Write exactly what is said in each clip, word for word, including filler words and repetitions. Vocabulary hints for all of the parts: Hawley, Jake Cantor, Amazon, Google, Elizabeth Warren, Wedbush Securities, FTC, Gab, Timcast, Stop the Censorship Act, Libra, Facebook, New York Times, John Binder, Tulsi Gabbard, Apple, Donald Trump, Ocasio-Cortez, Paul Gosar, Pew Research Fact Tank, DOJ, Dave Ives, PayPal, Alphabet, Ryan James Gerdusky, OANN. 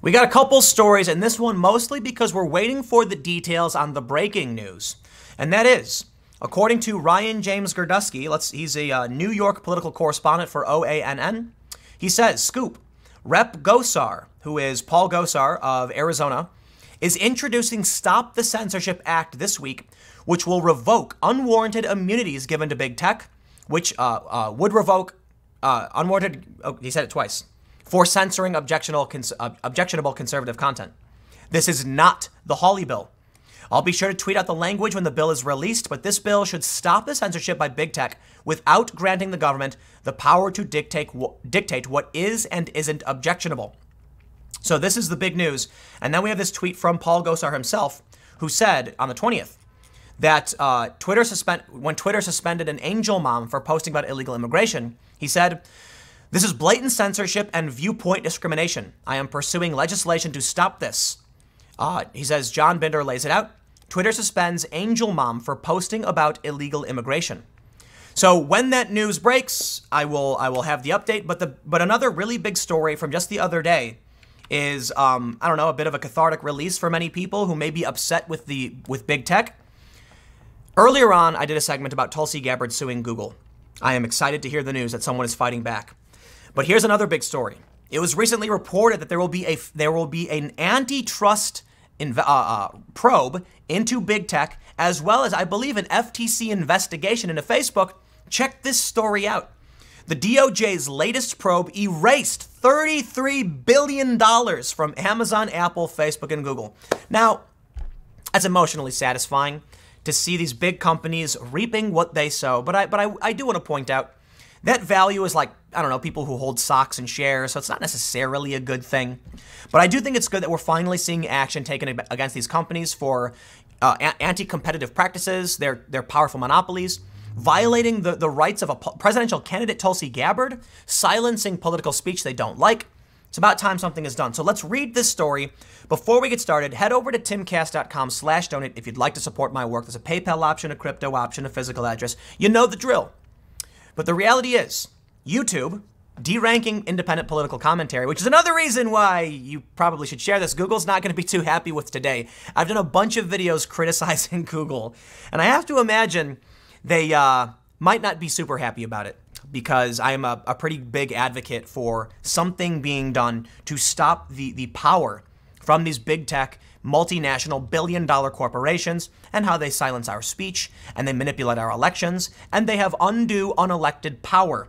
We got a couple stories, and this one mostly because we're waiting for the details on the breaking news. And that is, according to Ryan James Gerdusky, let's, he's a uh, New York political correspondent for O A N N, he says, scoop, Representative Gosar, who is Paul Gosar of Arizona, is introducing Stop the Censorship Act this week, which will revoke unwarranted immunities given to big tech, which uh, uh, would revoke uh, unwarranted, oh, he said it twice, for censoring objectionable, cons uh, objectionable conservative content. This is not the Hawley bill. I'll be sure to tweet out the language when the bill is released, but this bill should stop the censorship by big tech without granting the government the power to dictate, w dictate what is and isn't objectionable. So this is the big news. And then we have this tweet from Paul Gosar himself, who said on the twentieth that uh, Twitter suspend when Twitter suspended an angel mom for posting about illegal immigration, he said, "This is blatant censorship and viewpoint discrimination. I am pursuing legislation to stop this." Uh, he says, John Binder lays it out. Twitter suspends angel mom for posting about illegal immigration. So when that news breaks, I will I will have the update. But the but another really big story from just the other day is um, I don't know, a bit of a cathartic release for many people who may be upset with the with big tech. Earlier on, I did a segment about Tulsi Gabbard suing Google. I am excited to hear the news that someone is fighting back. But here's another big story. It was recently reported that there will be a there will be an antitrust inv uh, uh, probe into big tech, as well as, I believe, an F T C investigation into Facebook. Check this story out. The D O J's latest probe erased thirty-three billion dollars from Amazon, Apple, Facebook, and Google. Now, that's emotionally satisfying to see these big companies reaping what they sow. But I, but I, I do want to point out that value is like, I don't know, people who hold stocks and shares, so it's not necessarily a good thing. But I do think it's good that we're finally seeing action taken against these companies for uh, anti-competitive practices, their, their powerful monopolies, violating the, the rights of a presidential candidate, Tulsi Gabbard, silencing political speech they don't like. It's about time something is done. So let's read this story. Before we get started, head over to timcast.com slash donate if you'd like to support my work. There's a PayPal option, a crypto option, a physical address. You know the drill. But the reality is, YouTube, deranking independent political commentary, which is another reason why you probably should share this. Google's not going to be too happy with today. I've done a bunch of videos criticizing Google, and I have to imagine they uh, might not be super happy about it, because I am a, a pretty big advocate for something being done to stop the, the power from these big tech, multinational, billion dollar corporations, and how they silence our speech, and they manipulate our elections, and they have undue, unelected power.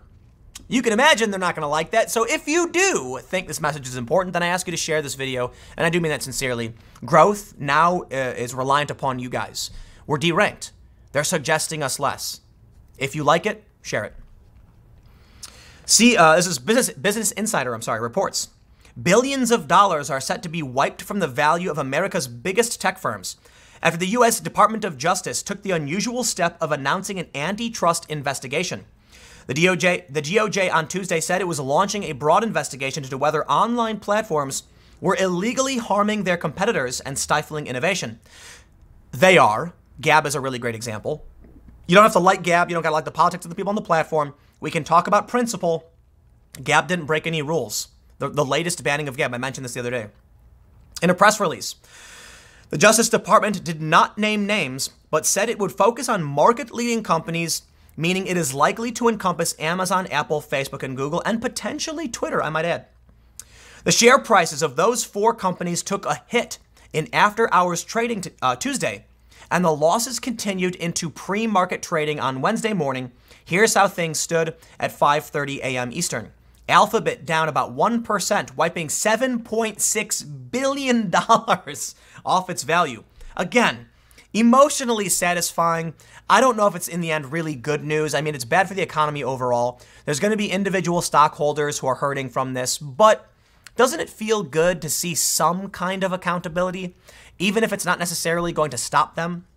You can imagine they're not going to like that. So if you do think this message is important, then I ask you to share this video, and I do mean that sincerely. Growth now uh, is reliant upon you guys. We're deranked. They're suggesting us less. If you like it, share it. See, uh, this is Business, Business Insider, I'm sorry, reports. Billions of dollars are set to be wiped from the value of America's biggest tech firms after the U S Department of Justice took the unusual step of announcing an antitrust investigation. The D O J, the D O J on Tuesday said it was launching a broad investigation into whether online platforms were illegally harming their competitors and stifling innovation. They are. Gab is a really great example. You don't have to like Gab. You don't got to like the politics of the people on the platform. We can talk about principle. Gab didn't break any rules. The, the latest banning of Gab, I mentioned this the other day. In a press release, the Justice Department did not name names, but said it would focus on market-leading companies, meaning it is likely to encompass Amazon, Apple, Facebook, and Google, and potentially Twitter, I might add. The share prices of those four companies took a hit in after-hours trading t uh, Tuesday, and the losses continued into pre-market trading on Wednesday morning. Here's how things stood at five thirty a m Eastern. Alphabet down about one percent, wiping seven point six billion dollars off its value. Again, emotionally satisfying. I don't know if it's in the end really good news. I mean, it's bad for the economy overall. There's going to be individual stockholders who are hurting from this, but doesn't it feel good to see some kind of accountability, even if it's not necessarily going to stop them?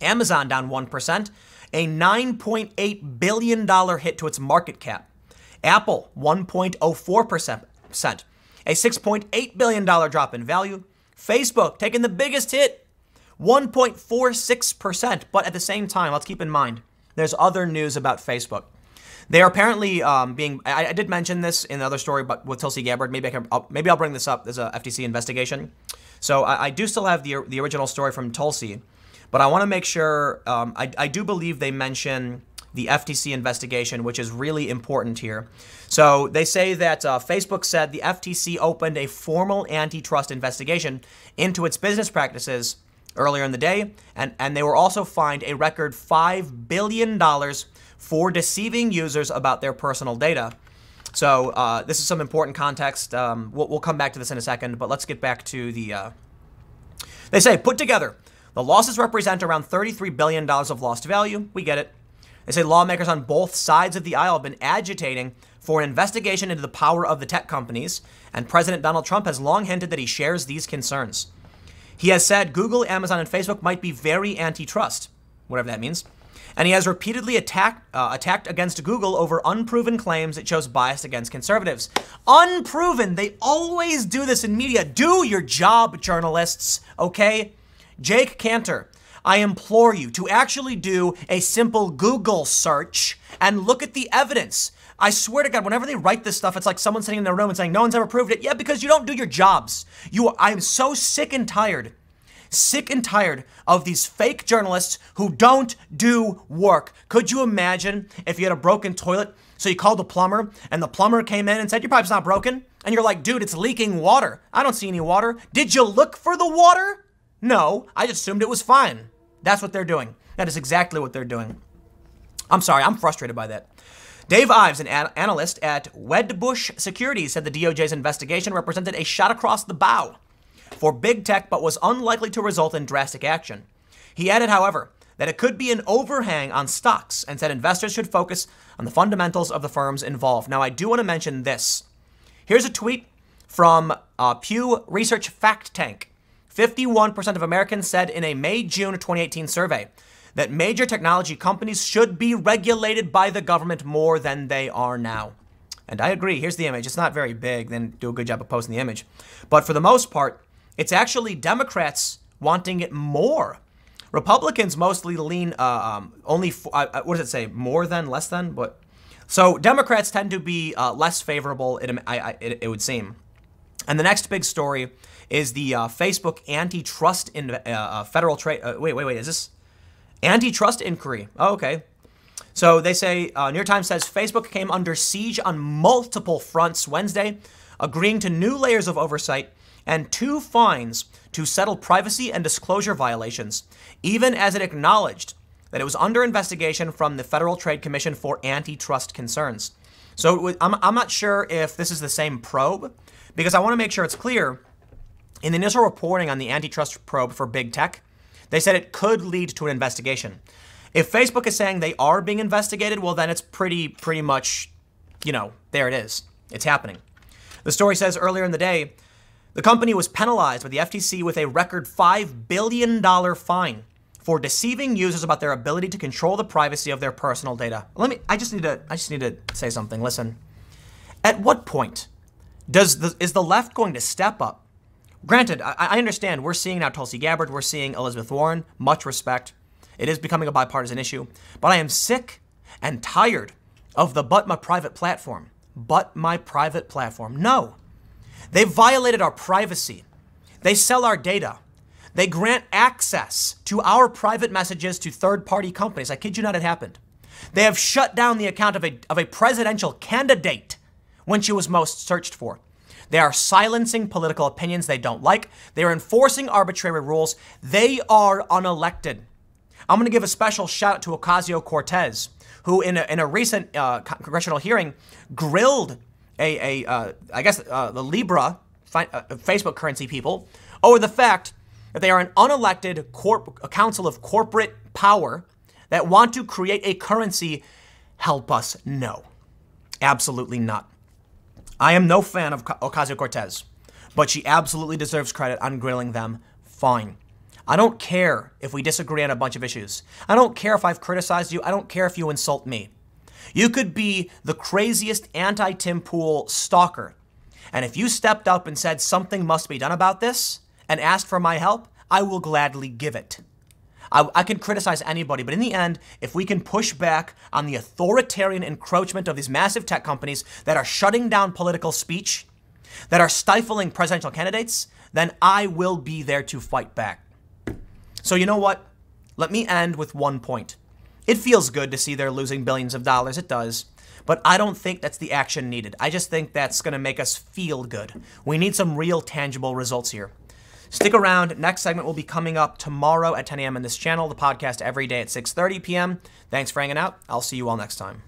Amazon down one percent, a nine point eight billion dollars hit to its market cap. Apple, one point oh four percent, a six point eight billion dollars drop in value. Facebook taking the biggest hit, one point four six percent. But at the same time, let's keep in mind, there's other news about Facebook. They are apparently um, being, I, I did mention this in another story, but with Tulsi Gabbard, maybe I can, I'll, maybe I'll bring this up. There's a F T C investigation. So I, I do still have the, the original story from Tulsi, but I want to make sure, um, I, I do believe they mention the F T C investigation, which is really important here. So they say that uh, Facebook said the F T C opened a formal antitrust investigation into its business practices earlier in the day, and, and they were also fined a record five billion dollars for deceiving users about their personal data. So uh, this is some important context. Um, we'll, we'll come back to this in a second, but let's get back to the, uh, they say, put together, the losses represent around thirty-three billion dollars of lost value. We get it. They say lawmakers on both sides of the aisle have been agitating for an investigation into the power of the tech companies, and President Donald Trump has long hinted that he shares these concerns. He has said Google, Amazon, and Facebook might be very antitrust, whatever that means, and he has repeatedly attacked uh, attacked against Google over unproven claims that shows bias against conservatives. Unproven! They always do this in media. Do your job, journalists, okay? Jake Cantor, I implore you to actually do a simple Google search and look at the evidence. I swear to God, whenever they write this stuff, it's like someone sitting in their room and saying, no one's ever proved it. Yeah, because you don't do your jobs. You are, I'm so sick and tired, sick and tired of these fake journalists who don't do work. Could you imagine if you had a broken toilet, so you called the plumber and the plumber came in and said, your pipe's not broken. And you're like, dude, it's leaking water. I don't see any water. Did you look for the water? No, I just assumed it was fine. That's what they're doing. That is exactly what they're doing. I'm sorry, I'm frustrated by that. Dave Ives, an an analyst at Wedbush Securities, said the D O J's investigation represented a shot across the bow for big tech, but was unlikely to result in drastic action. He added, however, that it could be an overhang on stocks and said investors should focus on the fundamentals of the firms involved. Now, I do want to mention this. Here's a tweet from uh, Pew Research Fact Tank. fifty-one percent of Americans said in a May June twenty eighteen survey that major technology companies should be regulated by the government more than they are now. And I agree. Here's the image. It's not very big. Then do a good job of posting the image. But for the most part, it's actually Democrats wanting it more. Republicans mostly lean uh, um, only, for, uh, what does it say? More than, less than? But so Democrats tend to be uh, less favorable, it, I, I, it, it would seem. And the next big story is the uh, Facebook antitrust in uh, uh, federal trade. Uh, wait, wait, wait. Is this antitrust inquiry? Oh, okay. So they say uh, New York Times says Facebook came under siege on multiple fronts Wednesday, agreeing to new layers of oversight and two fines to settle privacy and disclosure violations, even as it acknowledged that it was under investigation from the Federal Trade Commission for antitrust concerns. So it was, I'm, I'm not sure if this is the same probe, because I want to make sure it's clear. In the initial reporting on the antitrust probe for big tech, they said it could lead to an investigation. If Facebook is saying they are being investigated, well, then it's pretty, pretty much, you know, there it is. It's happening. The story says earlier in the day, the company was penalized by the F T C with a record five billion dollars fine for deceiving users about their ability to control the privacy of their personal data. Let me, I just need to, I just need to say something. Listen, at what point does the, is the left going to step up? Granted, I understand we're seeing now Tulsi Gabbard, we're seeing Elizabeth Warren, much respect. It is becoming a bipartisan issue, but I am sick and tired of the but my private platform, but my private platform. No, they violated our privacy. They sell our data. They grant access to our private messages to third party companies. I kid you not, it happened. They have shut down the account of a, of a presidential candidate when she was most searched for. They are silencing political opinions they don't like. They are enforcing arbitrary rules. They are unelected. I'm going to give a special shout out to Ocasio-Cortez, who in a, in a recent uh, congressional hearing grilled a, a uh, I guess, uh, the Libra fi uh, Facebook currency people over the fact that they are an unelected corp council of corporate power that want to create a currency. Help us. No, absolutely not. I am no fan of Ocasio-Cortez, but she absolutely deserves credit on grilling them. Fine. I don't care if we disagree on a bunch of issues. I don't care if I've criticized you. I don't care if you insult me. You could be the craziest anti-Tim Pool stalker. And if you stepped up and said something must be done about this and asked for my help, I will gladly give it. I, I can criticize anybody, but in the end, if we can push back on the authoritarian encroachment of these massive tech companies that are shutting down political speech, that are stifling presidential candidates, then I will be there to fight back. So you know what? Let me end with one point. It feels good to see they're losing billions of dollars, it does, but I don't think that's the action needed. I just think that's gonna make us feel good. We need some real tangible results here. Stick around, next segment will be coming up tomorrow at ten a m on this channel, the podcast every day at six thirty p m Thanks for hanging out, I'll see you all next time.